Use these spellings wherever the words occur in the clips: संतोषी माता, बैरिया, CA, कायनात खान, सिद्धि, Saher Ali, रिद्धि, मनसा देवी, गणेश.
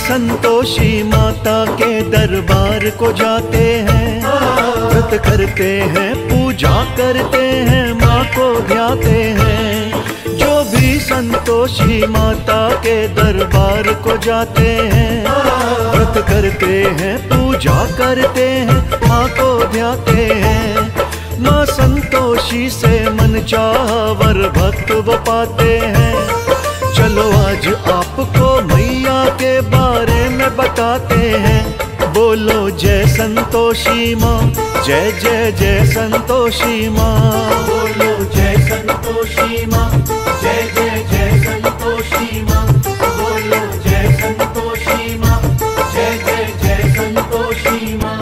संतोषी माता के दरबार को जाते हैं, व्रत करते हैं, पूजा करते हैं, माँ को ध्याते हैं। जो भी संतोषी माता के दरबार को जाते हैं, व्रत करते हैं, पूजा करते हैं, माँ को ध्याते हैं। माँ संतोषी से मनचाहा वर भक्त वो पाते हैं। चलो आज आपको मैया के बारे में बताते हैं। बोलो जय संतोषी माँ, जय जय जय संतोषी माँ। बोलो जय संतोषी माँ, जय जय जय संतोषी माँ। बोलो जय संतोषी माँ, जय जय जय संतोषी माँ।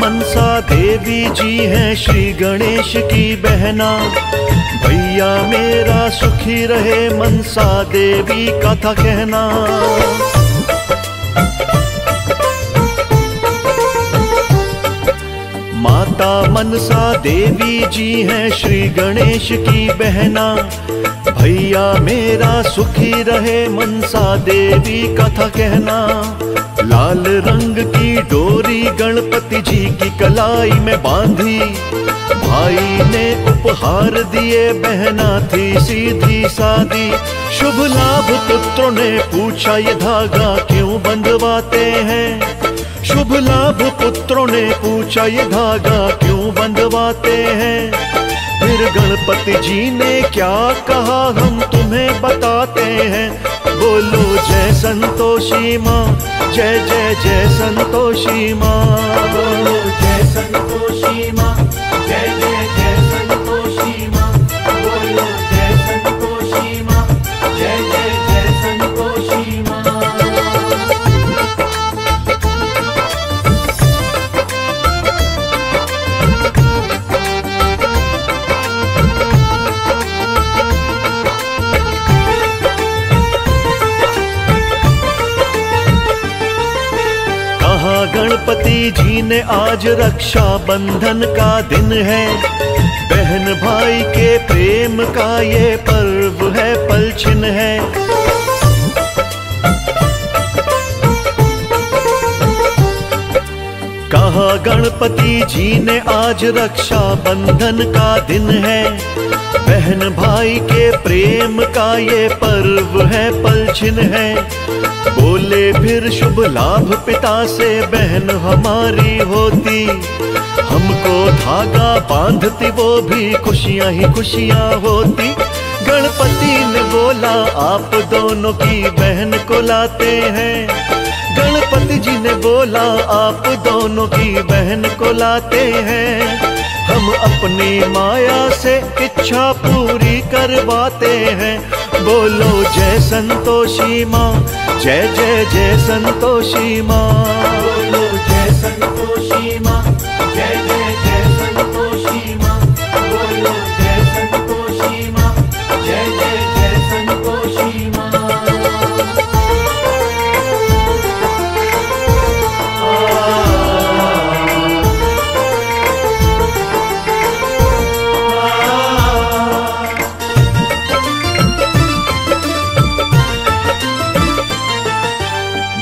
मनसा देवी जी हैं श्री गणेश की बहना। भैया मेरा सुखी रहे, मनसा देवी का था कहना। माता मनसा देवी जी हैं श्री गणेश की बहना। भैया मेरा सुखी रहे, मनसा देवी का था कहना। लाल रंग की डोरी गणपति जी की कलाई में बांधी, भाई ने उपहार दिए, बहना थी सीधी सादी। शुभ लाभ पुत्रों ने पूछा ये धागा क्यों बंधवाते हैं। शुभ लाभ पुत्रों ने पूछा ये धागा क्यों बंधवाते हैं। फिर गणपति जी ने क्या कहा हम तुम्हें बताते हैं। बोलो जय संतोषी माँ, जय जय जय संतोषी माँ। बोलो जय संतोषी माँ, जय जय जय संतोषी माँ। बोलो जय संतोषी माँ, जय जय जय संतोषी माँ। गणपति जी ने आज रक्षा बंधन का दिन है, बहन भाई के प्रेम का ये पर्व है, पलछिन है। कहा गणपति जी ने आज रक्षा बंधन का दिन है, बहन भाई के प्रेम का ये पर्व है, पलछिन है। बोले फिर शुभ लाभ पिता से, बहन हमारी होती, हमको धागा बांधती, वो भी खुशियां ही खुशियां होती। गणपति ने बोला आप दोनों की बहन को लाते हैं। गणपति जी ने बोला आप दोनों की बहन को लाते हैं। हम अपनी माया से इच्छा पूरी करवाते हैं। बोलो जय संतोषी माँ, जय जय जय संतोषी माँ। बोलो जय संतोषी माँ, जय जय जय संतोषी माँ। बोलो जय संतोषी माँ, जय जय जय संतोषी माँ।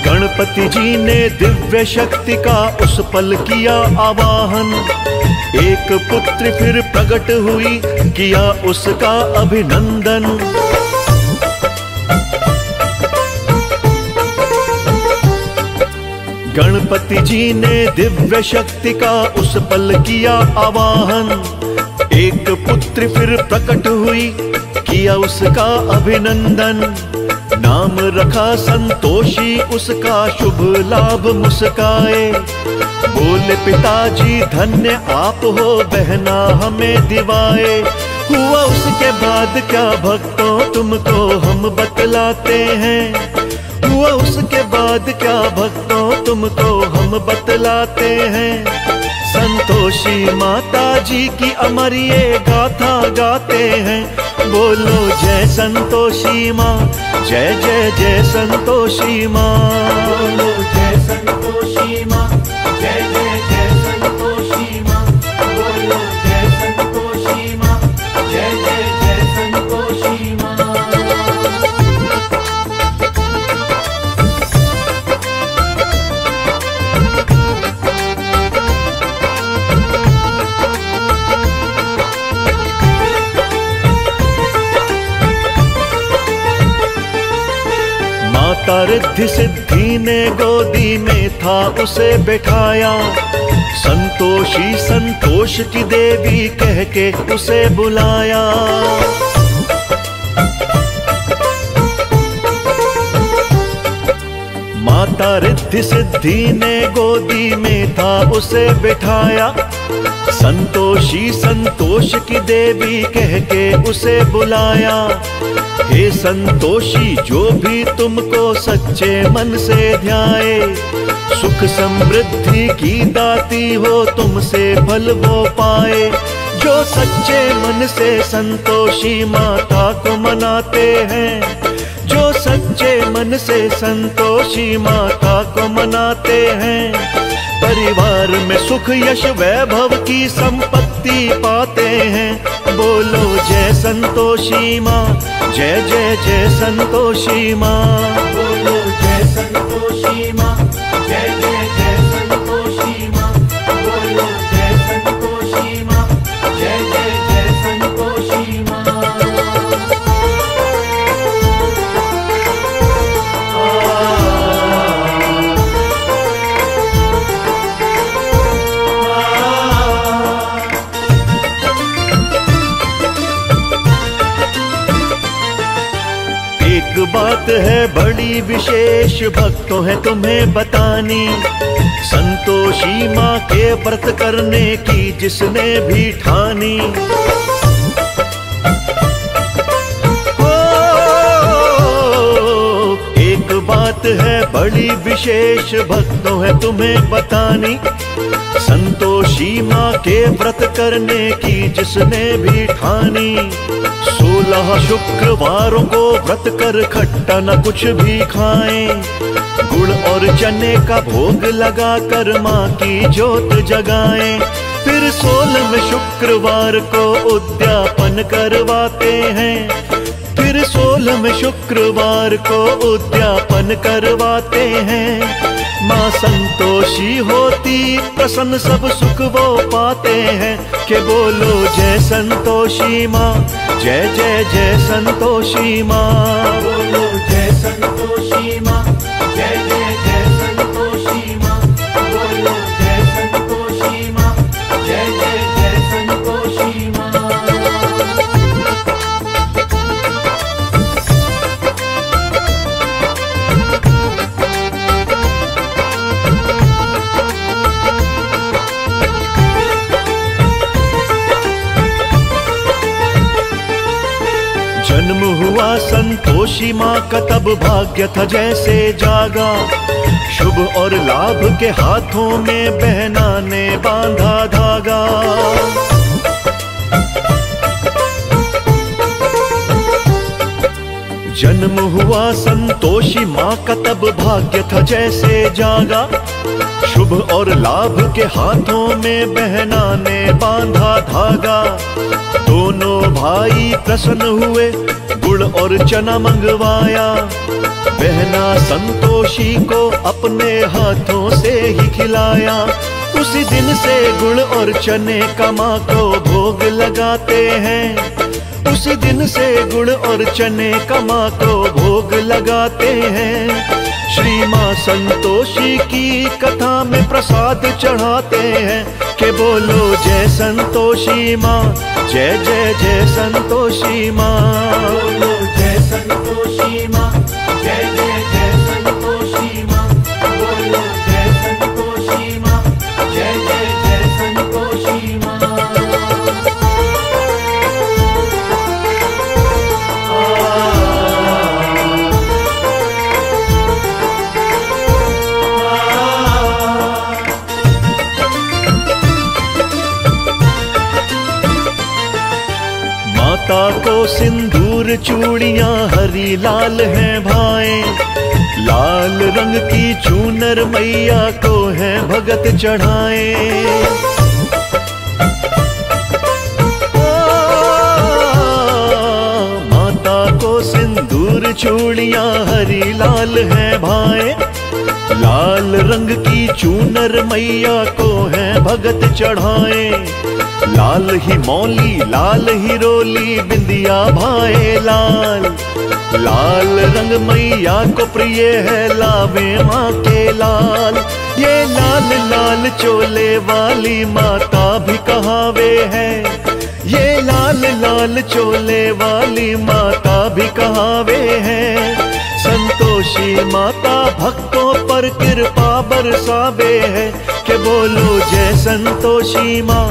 गणपति जी ने दिव्य शक्ति का उस पल किया आवाहन, एक पुत्र फिर प्रकट हुई, किया उसका अभिनंदन। गणपति जी ने दिव्य शक्ति का उस पल किया आवाहन, एक पुत्र फिर प्रकट हुई, किया उसका अभिनंदन। नाम रखा संतोषी उसका, शुभ लाभ मुस्काए। बोले पिताजी धन्य आप हो, बहना हमें दिवाए। हुआ उसके बाद क्या भक्तों तुमको हम बतलाते हैं। हुआ उसके बाद क्या भक्तों तुमको हम बतलाते हैं। संतोषी माता जी की अमर ये गाथा गाते हैं। बोलो जय संतोषी माँ, जय जय जय संतोषी माँ, जय संतोषी माँ, जय जय जय संतोषी माँ, बोलो जय संतोषी माँ, जय जय जय संतोषी माँ। माता रिद्धि सिद्धि ने गोदी में था उसे बैठाया, संतोषी संतोष की देवी कह के उसे बुलाया। माता रिद्धि सिद्धि ने गोदी में था उसे बैठाया, संतोषी संतोष की देवी कह के उसे बुलाया। हे संतोषी जो भी तुमको सच्चे मन से ध्याए, सुख समृद्धि की दाती हो तुमसे फल वो पाए। जो सच्चे मन से संतोषी माता को मनाते हैं, जो सच्चे मन से संतोषी माता को मनाते हैं, परिवार में सुख यश वैभव की संपत्ति पाते हैं। बोलो जय संतोषी माँ, जय जय जय संतोषी माँ, बोलो जय संतोषी माँ, जय जय जय संतोषी माँ, बोलो जय संतोषी माँ, जय जय जय संतोषी माँ। बात है बड़ी विशेष भक्तों है तुम्हें बतानी, संतोषी माँ के व्रत करने की जिसने भी ठानी। एक बात है बड़ी विशेष भक्तों है तुम्हें बतानी, संतोषी माँ के व्रत करने की जिसने भी ठानी। 16 शुक्रवारों को व्रत कर खट्टा न कुछ भी खाएं, गुड़ और चने का भोग लगा कर माँ की ज्योत जगाएं। फिर 16वें शुक्रवार को उद्यापन करवाते हैं, फिर 16वें शुक्रवार को उद्यापन करवाते हैं। माँ संतोषी होती प्रसन्न सब सुख वो पाते हैं। के बोलो जय संतोषी माँ, जय जय जय संतोषी माँ, बोलो जय संतोषी माँ, जय जय जय संतोषी माँ, बोलो जय संतोषी माँ, जय जय जय संतोषी माँ। जन्म हुआ संतोषी माँ का तब भाग्य था जैसे जागा, शुभ और लाभ के हाथों में बहना ने बांधा धागा। जन्म हुआ संतोषी माँ का तब भाग्य था जैसे जागा, शुभ और लाभ के हाथों में बहना ने बांधा धागा। दोनों भाई प्रसन्न हुए गुड़ और चना मंगवाया, बहना संतोषी को अपने हाथों से ही खिलाया। उसी दिन से गुड़ और चने का माँ को भोग लगाते हैं, उसी दिन से गुड़ और चने का माँ को भोग लगाते हैं। श्री माँ संतोषी की कथा में प्रसाद चढ़ाते हैं। के बोलो जय संतोषी माँ, जय जय जय संतोषी माँ, बोलो जय संतोषी माँ, जय जय जय संतोषी माँ, बोलो जय संतोषी माँ, जय जय जय संतोषी माँ। माता को सिंधु नूपुर चूड़ियां हरी लाल हैं भाए, लाल रंग की चूनर मैया को है भगत चढ़ाए। माता को सिंदूर चूड़ियां हरी लाल हैं भाए, लाल रंग की चूनर मैया को है भगत चढ़ाए। लाल ही मौली लाल ही रोली बिंदिया भाए लाल, लाल रंग मैया को प्रिय है लावे माँ के लाल। ये लाल लाल चोले वाली माता भी कहावे है, ये लाल लाल चोले वाली माता भी कहावे है। संतोषी माता भक्तों पर कृपा बरसावे है, के बोलो जय संतोषी माँ,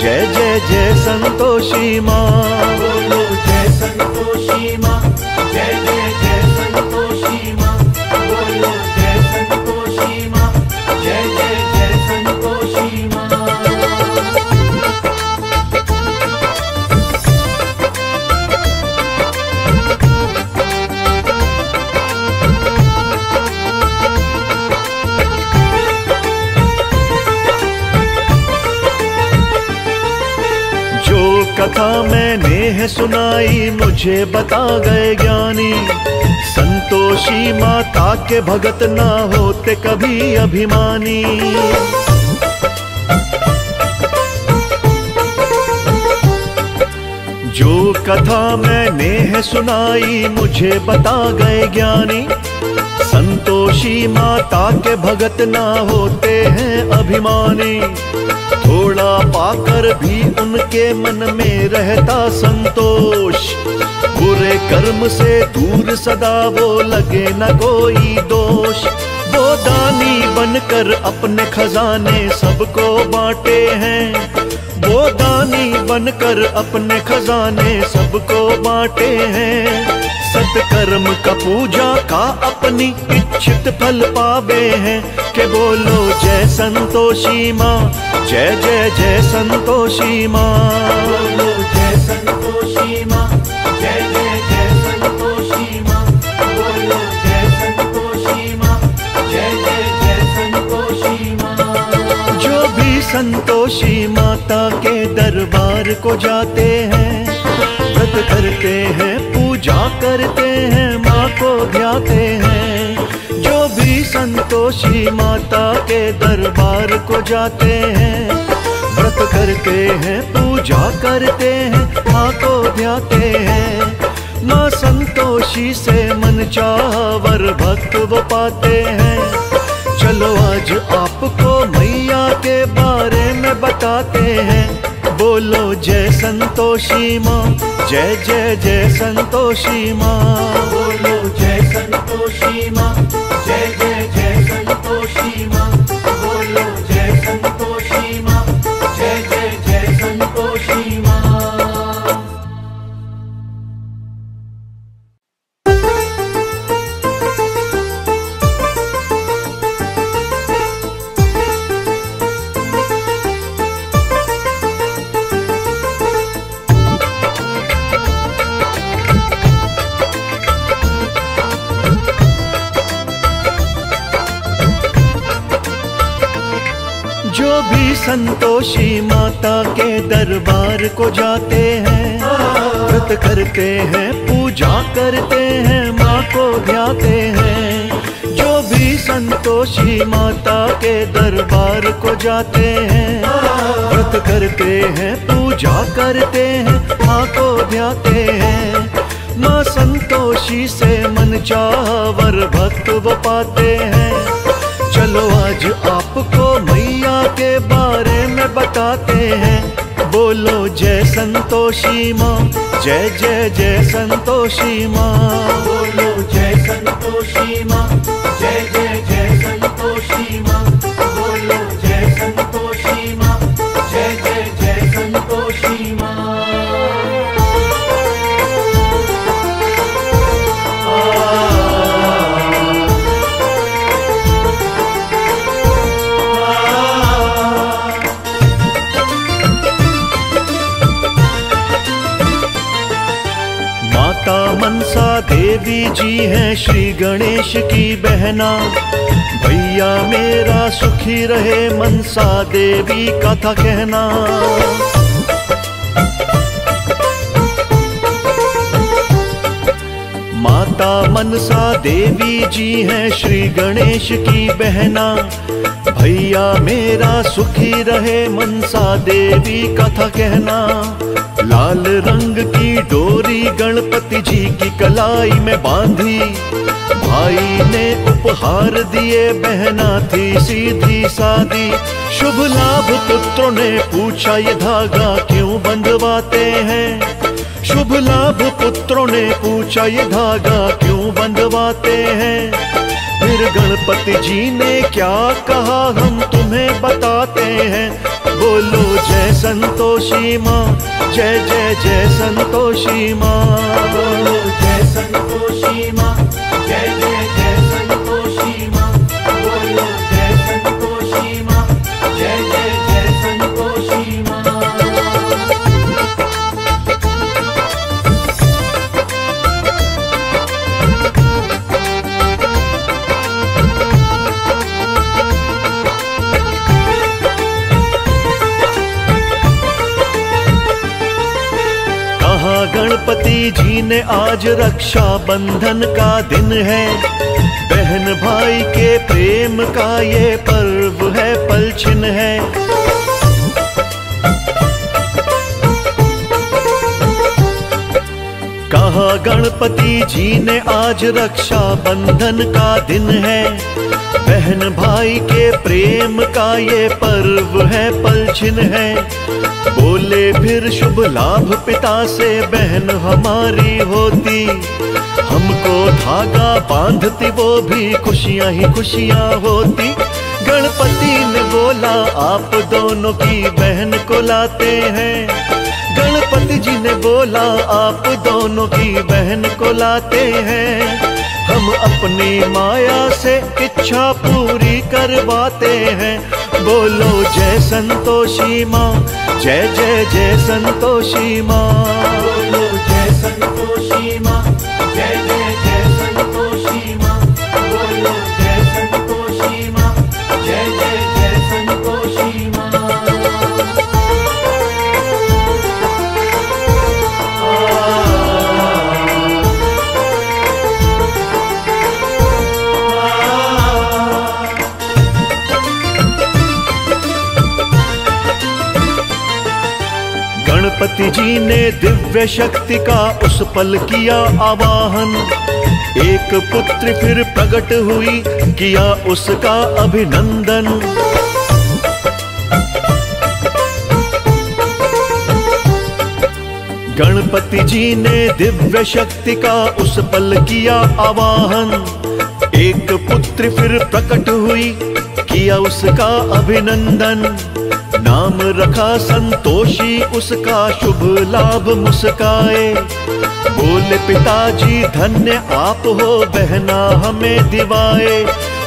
जय जय जय संतोषी माँ, बोलो जय संतोषी माँ, जय जय जय संतोषी माँ, बोलो जय संतोषी माँ, जय जय जय संतोषी कथा मैंने है सुनाई मुझे बता गए ज्ञानी। संतोषी माता के भगत ना होते कभी अभिमानी। जो कथा मैंने है सुनाई मुझे बता गए ज्ञानी। संतोषी माता के भगत ना होते हैं अभिमानी। थोड़ा पाकर भी उनके मन में रहता संतोष, बुरे कर्म से दूर सदा वो लगे न कोई दोष। वो दानी बनकर अपने खजाने सबको बांटे हैं, वो दानी बनकर अपने खजाने सबको बांटे हैं। सत्कर्म का पूजा का अपनी इच्छित फल पावे हैं, के बोलो जय संतोषी माँ, जय जय जय संतोषी माँ, बोलो जय संतोषी माँ, जय जय जय संतोषी माँ, बोलो जय संतोषी माँ, जय जय जय संतोषी माँ। जो भी संतोषी माता के दरबार को जाते हैं, व्रत करते हैं पूजा करते हैं माँ को ध्याते हैं। जो भी संतोषी माता के दरबार को जाते हैं, व्रत करते हैं पूजा करते हैं माँ को ध्याते हैं। माँ संतोषी से मन चाहा वर भक्त वो पाते हैं। चलो आज आपको मैया के बारे में बताते हैं, बोलो जय संतोषी माँ, जय जय जय संतोषी माँ, बोलो जय संतोषी माँ, जय जय जय संतोषी माँ, बोलो जय संतोषी माँ, जय जय जय संतोषी माँ। संतोषी माता के दरबार को जाते हैं, व्रत करते हैं पूजा करते हैं माँ को ध्याते हैं। जो भी संतोषी माता के दरबार को जाते हैं, व्रत करते हैं पूजा करते हैं माँ को ध्याते हैं। माँ संतोषी से मन चाह वर भक्त वो पाते हैं। चलो आज आपको मैया के बारे में बताते हैं, बोलो जय संतोषी माँ, जय जय जय संतोषी माँ, बोलो जय संतोषी माँ, जय जय जय संतोषी माँ, बोलो जय संतोषी माँ, जय जय जय संतोषी माँ। मनसा देवी जी हैं श्री गणेश की बहना। भैया मेरा सुखी रहे मनसा देवी का था कहना। माता मनसा देवी जी हैं श्री गणेश की बहना। भैया मेरा सुखी रहे मनसा देवी कथा कहना। लाल रंग की डोरी गणपति जी की कलाई में बांधी, भाई ने उपहार दिए बहना थी सीधी सादी। शुभ लाभ पुत्रों ने पूछा ये धागा क्यों बंधवाते हैं। शुभ लाभ पुत्रों ने पूछा ये धागा क्यों बंधवाते हैं। फिर गणपति जी ने क्या कहा हम तुम्हें बताते हैं। बोलो जय संतोषी माँ, जय जय जय संतोषी माँ। बोलो जय संतोषी माँ, जय जय जय संतोषी माँ। बोलो जय संतोषी माँ, जय जय जय संतोषी माँ। गणपति जी ने आज रक्षा बंधन का दिन है। बहन भाई के प्रेम का ये पर्व है, पलछिन है। कहा गणपति जी ने आज रक्षा बंधन का दिन है। बहन भाई के प्रेम का ये पर्व है, पलछिन है। बोले फिर शुभ लाभ पिता से बहन हमारी होती, हमको धागा बांधती वो भी खुशियां ही खुशियां होती। गणपति ने बोला आप दोनों की बहन को लाते हैं। गणपति जी ने बोला आप दोनों की बहन को लाते हैं। हम अपनी माया से इच्छा पूरी करवाते हैं। बोलो जय संतोषी माँ, जय जय जय संतोषी माँ। बोलो जय संतोषी माँ, जय जय जय संतोषी माँ। बोलो जय संतोषी माँ, जय जय जय संतोषी माँ। गणपति जी ने दिव्य शक्ति का उस पल किया आवाहन। एक पुत्र फिर प्रकट हुई, किया उसका अभिनंदन। गणपति जी ने दिव्य शक्ति का उस पल किया आवाहन। एक पुत्र फिर प्रकट हुई, किया उसका अभिनंदन। नाम रखा संतोषी उसका, शुभ लाभ मुस्काए। बोले पिताजी धन्य आप हो, बहना हमें दिवाए।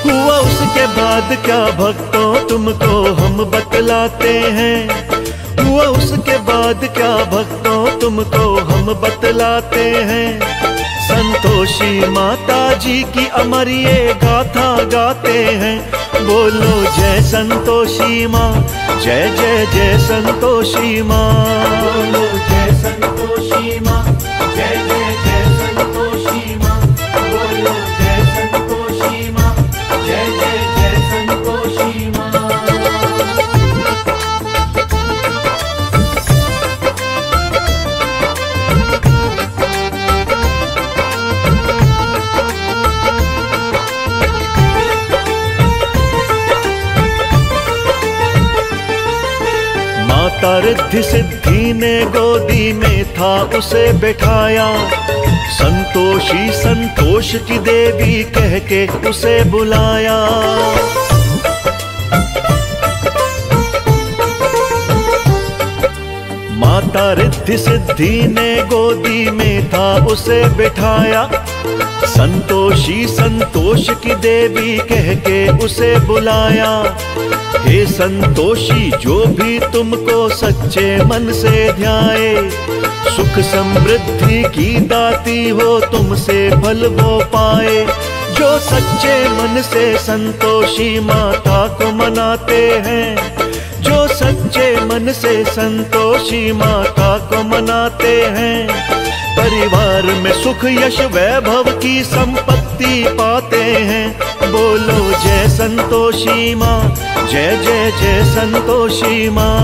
हुआ उसके बाद क्या भक्तों तुमको हम बतलाते हैं। हुआ उसके बाद क्या भक्तों तुमको हम बतलाते हैं। संतोषी माता जी की अमर ये गाथा गाते हैं। बोलो जय संतोषी माँ, जय जय जय संतोषी माँ। बोलो जय संतोषी माँ, जय जय जय संतोषी माँ। बोलो जय संतोषी माँ, जय जय जय संतोषी माँ। माता रिद्धि सिद्धि ने गोदी में था उसे बैठाया। संतोषी संतोष की देवी कह के उसे बुलाया। माता रिद्धि सिद्धि ने गोदी में था उसे बिठाया। संतोषी संतोष की देवी कह के उसे बुलाया। हे संतोषी जो भी तुमको सच्चे मन से ध्याए, सुख समृद्धि की दाती हो तुमसे फल वो पाए। जो सच्चे मन से संतोषी माता को मनाते हैं, जो सच्चे मन से संतोषी माता को मनाते हैं, परिवार में सुख यश वैभव की संपत्ति पाते हैं। बोलो जय संतोषी माँ, जय जय जय संतोषी माँ।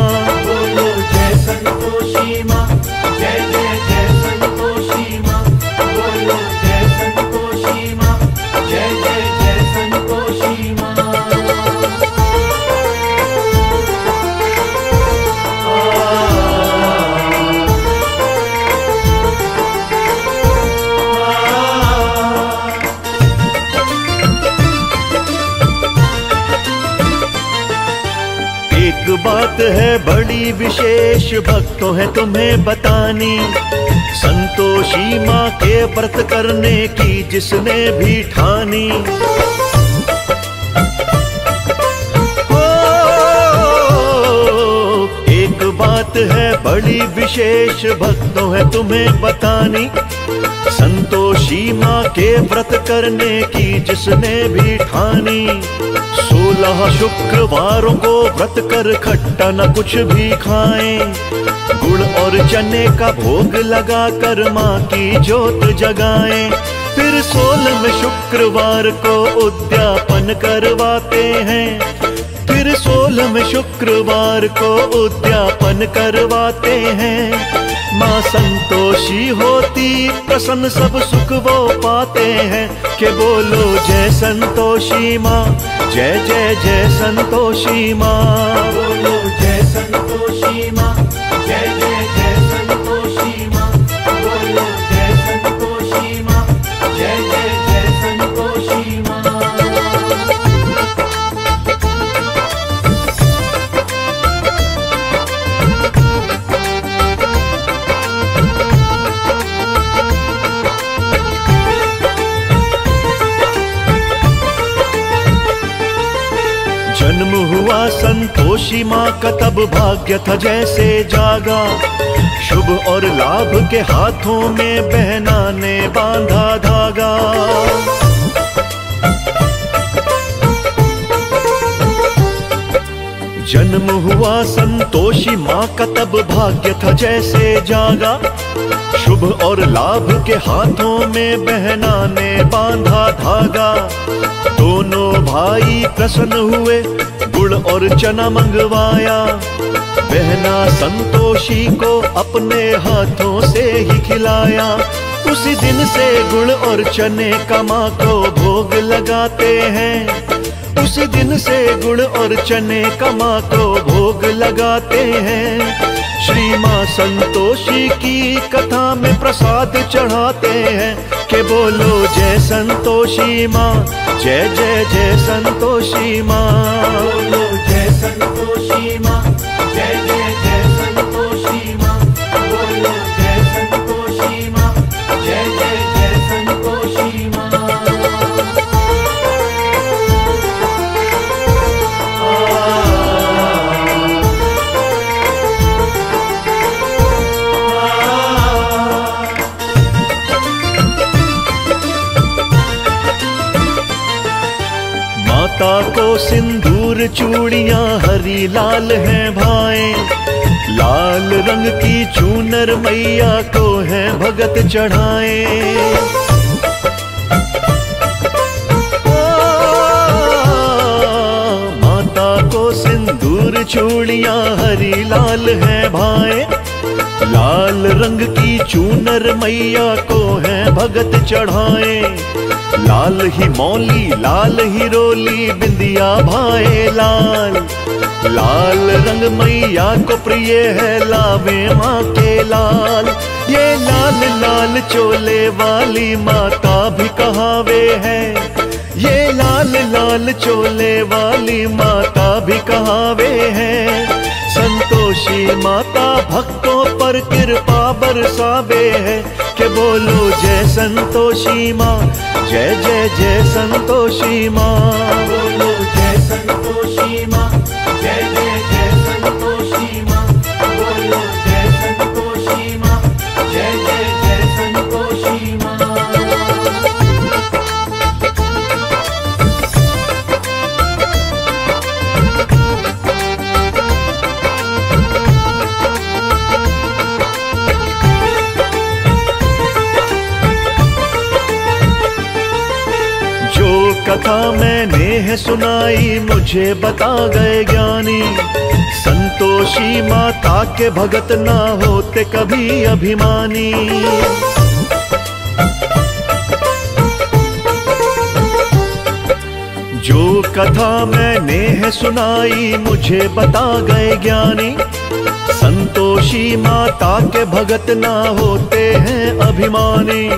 बोलो जय संतोषी माँ, जय जय जय संतोषी माँ। बोलो जय संतोषी माँ, जय जय जय संतोषी माँ। बात है बड़ी विशेष भक्तों है तुम्हें बतानी, संतोषी माँ के व्रत करने की जिसने भी ठानी। एक बात है बड़ी विशेष भक्तों है तुम्हें बतानी, संतोषी माँ के व्रत करने की जिसने भी ठानी। 16 शुक्रवारों को व्रत कर खट्टा न कुछ भी खाएं, गुड़ और चने का भोग लगा कर माँ की ज्योत जगाएं। फिर 16वें शुक्रवार को उद्यापन करवाते हैं, फिर 16वें शुक्रवार को उद्यापन करवाते हैं। माँ संतोषी होती प्रसन्न सब सुख वो पाते हैं। के बोलो जय संतोषी माँ, जय जय जय संतोषी माँ। बोलो जय संतोषी माँ, जय जय जय संतोषी माँ। बोलो जय संतोषी माँ, जय जय जय संतोषी माँ। जन्म हुआ संतोषी माँ का तब भाग्य था जैसे जागा, शुभ और लाभ के हाथों में बहना ने बांधा धागा। जन्म हुआ संतोषी माँ का तब भाग्य था जैसे जागा, शुभ और लाभ के हाथों में बहना ने बांधा धागा। दोनों भाई प्रसन्न हुए, गुड़ और चना मंगवाया, बहना संतोषी को अपने हाथों से ही खिलाया। उसी दिन से गुड़ और चने का माँ को भोग लगाते हैं, उसी दिन से गुड़ और चने का माँ को भोग लगाते हैं। श्री माँ संतोषी की कथा में प्रसाद चढ़ाते हैं। के बोलो जय संतोषी माँ, जय जय जय संतोषी माँ। बोलो जय संतोषी माँ, जय जय जय संतोषी माँ। बोलो जय संतोषी माँ, जय जय जय संतोषी माँ। माता को सिंदूर चूड़ियाँ हरी लाल हैं भाए, लाल रंग की चूनर मैया को है भगत चढ़ाए। माता को सिंदूर चूड़ियाँ हरी लाल हैं भाए, लाल रंग की चूनर मैया को है भगत चढ़ाए। लाल ही मौली लाल ही रोली बिंदिया भाए लाल, लाल रंग मैया को प्रिय है लावे माँ के लाल। ये लाल लाल चोले वाली माता भी कहावे है, ये लाल लाल चोले वाली माता भी कहावे है। संतोषी माता भक्तों पर कृपा बरसावे है। के बोलो जय संतोषी माँ, जय जय जय संतोषी माँ। बोलो जय संतोषी माँ, जय जय जय संतोषी माँ। बोलो जय संतोषी माँ, जय जय जय संतोषी माँ। कथा मैंने है सुनाई, मुझे बता गए ज्ञानी। संतोषी माता के भगत ना होते कभी अभिमानी। जो कथा मैंने है सुनाई, मुझे बता गए ज्ञानी। संतोषी माता के भगत ना होते हैं अभिमानी।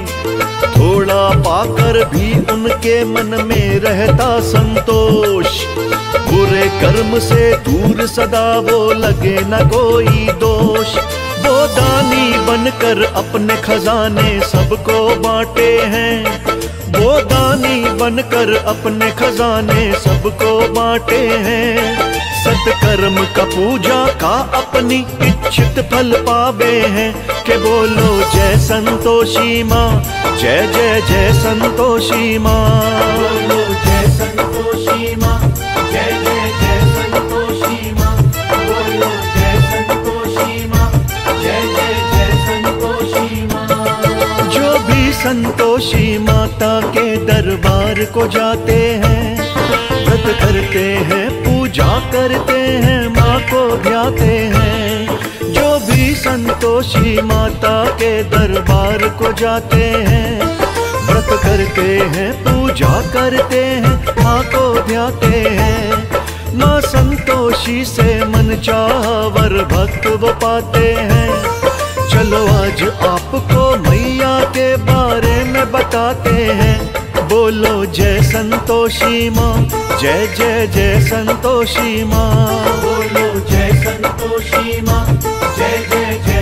थोड़ा पाकर भी उनके मन में रहता संतोष। बुरे कर्म से दूर सदा वो लगे न कोई दोष। वो दानी बनकर अपने खजाने सबको बांटे हैं। वो दानी बनकर अपने खजाने सबको बांटे हैं। सत्कर्म का पूजा का अपनी इच्छित फल पावे हैं। के बोलो जय संतोषी माँ, जय जय जय संतोषी माँ। बोलो जय संतोषी माँ, जय जय जय संतोषी माँ। बोलो जय संतोषी माँ, जय जय जय संतोषी माँ। जो भी संतोषी माता के दरबार को जाते हैं, व्रत करते हैं, पूजा करते हैं, माँ को ध्याते हैं। जो भी संतोषी माता के दरबार को जाते हैं, व्रत करते हैं, पूजा करते हैं, माँ को ध्याते हैं। माँ संतोषी से मन चाहा वर भक्त वो पाते हैं। चलो आज आपको मैया के बारे में बताते हैं। बोलो जय संतोषी माँ, जय जय जय संतोषी माँ। बोलो जय संतोषी माँ, जय जय जय।